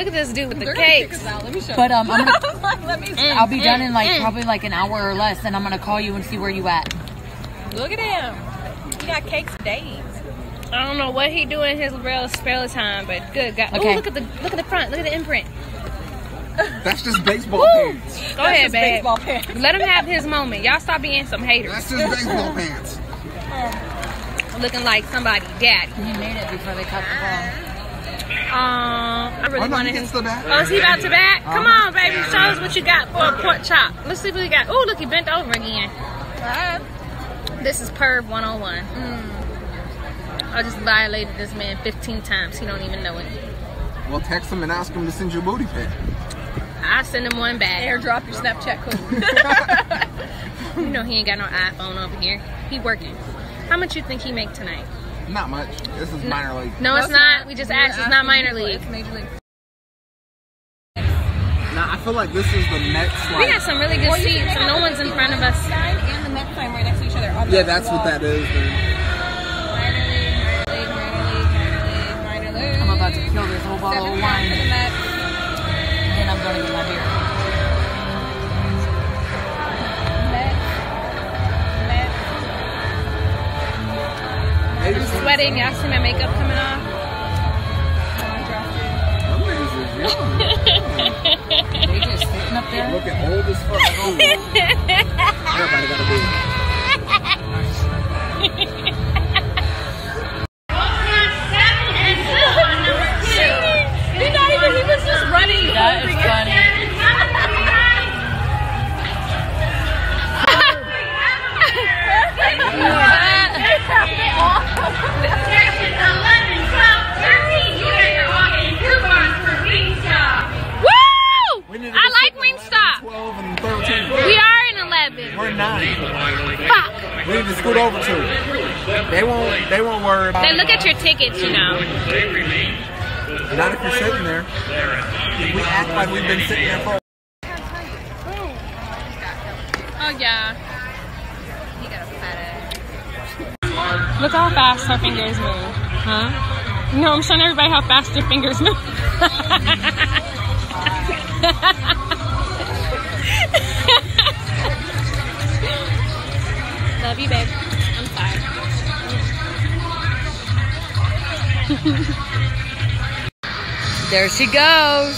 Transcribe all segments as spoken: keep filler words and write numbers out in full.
Look at this dude with the cakes. Let me show you. But um, I'm gonna, like, let me see. I'll be mm, done in like mm. probably like an hour or less, and I'm gonna call you and see where you at. Look at him. He got cakes days. I don't know what he doing in his real spare time, but good God. Okay. Ooh, look at the look at the front. Look at the imprint. That's just baseball pants. Go That's ahead, babe. Pants. Let him have his moment. Y'all stop being some haters. That's just baseball pants. Looking like somebody, daddy. He made it before they cut the ball. Um, I really oh, no, wanted him. Oh, is he about to bat? Come um, on, baby. Show us what you got for a pork chop. Let's see what he got. Oh, look, he bent over again. Right. This is Perv one oh one. Mm. I just violated this man fifteen times. He don't even know it. Well, text him and ask him to send you a booty pic. I'll send him one back. Airdrop your Snapchat code. You know he ain't got no iPhone over here. He working. How much you think he make tonight? Not much. This is minor league. No, it's not. We just asked. It's not minor league. It's major league. Nah, I feel like this is the next. We got some really good seats, so no one's in front of us. And the Mets sign right next to each other. Yeah, that's what that is. Minor league, minor league, minor league, minor league, minor league. I'm about to kill this whole bottle of wine. And I'm going to get my beer. I'm sweating. Y'all see my makeup coming off? They just sitting up there. Looking old as fuck. Everybody got a beard. You're not even. He was just running. That is funny. We need to scoot over to it. They won't. They won't worry about. They look at your tickets, you know. Not if you're sitting there. We act like we've been sitting there for. Oh yeah. He got a fat ass. Look how fast her fingers move, huh? No, I'm showing everybody how fast your fingers move. Love you, babe. I'm tired. There she goes.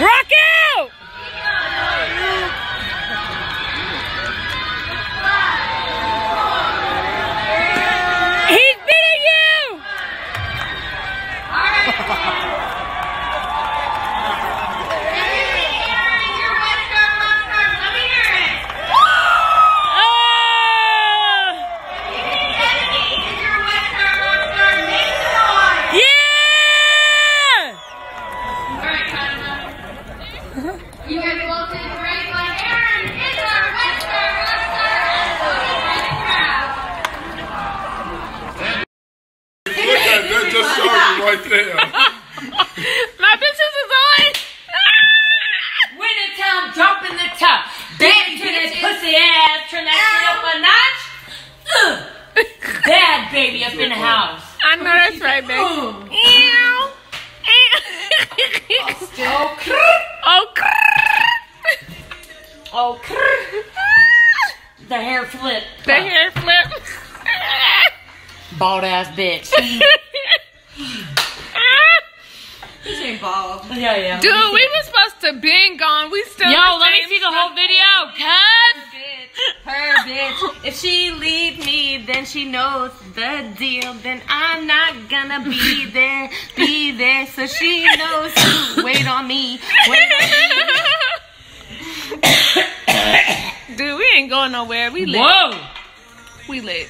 Rock it! Bald ass bitch. This ain't bald. Yeah, yeah. Dude, we were supposed to been gone. We still. Yo, let me see the whole video, cuz. Her bitch. If she leave me, then she knows the deal. Then I'm not gonna be there, be there. So she knows to wait on me. Wait on me. Dude, we ain't going nowhere. We lit. Whoa. We lit.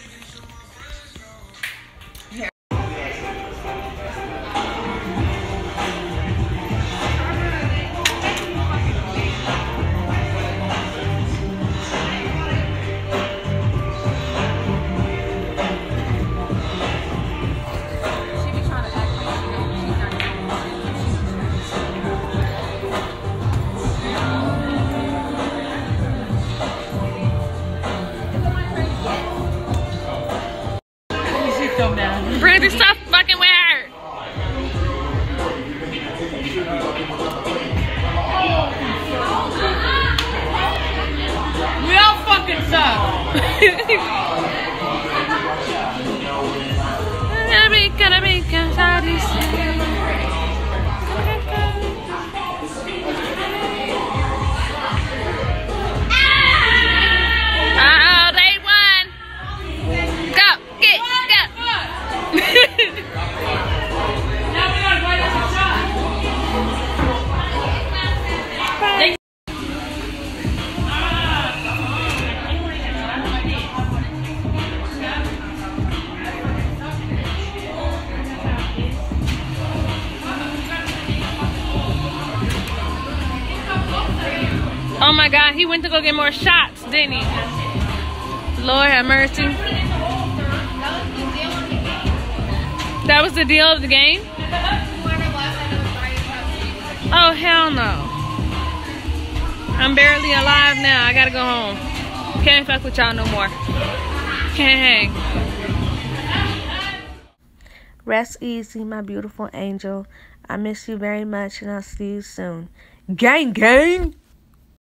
crazy stuff fucking with her. We all fucking suck. Oh my God, he went to go get more shots, didn't he? Lord have mercy. That was the deal of the game? Oh, hell no. I'm barely alive now. I gotta go home. Can't fuck with y'all no more. Can't hang. Rest easy, my beautiful angel. I miss you very much, and I'll see you soon. Gang, gang!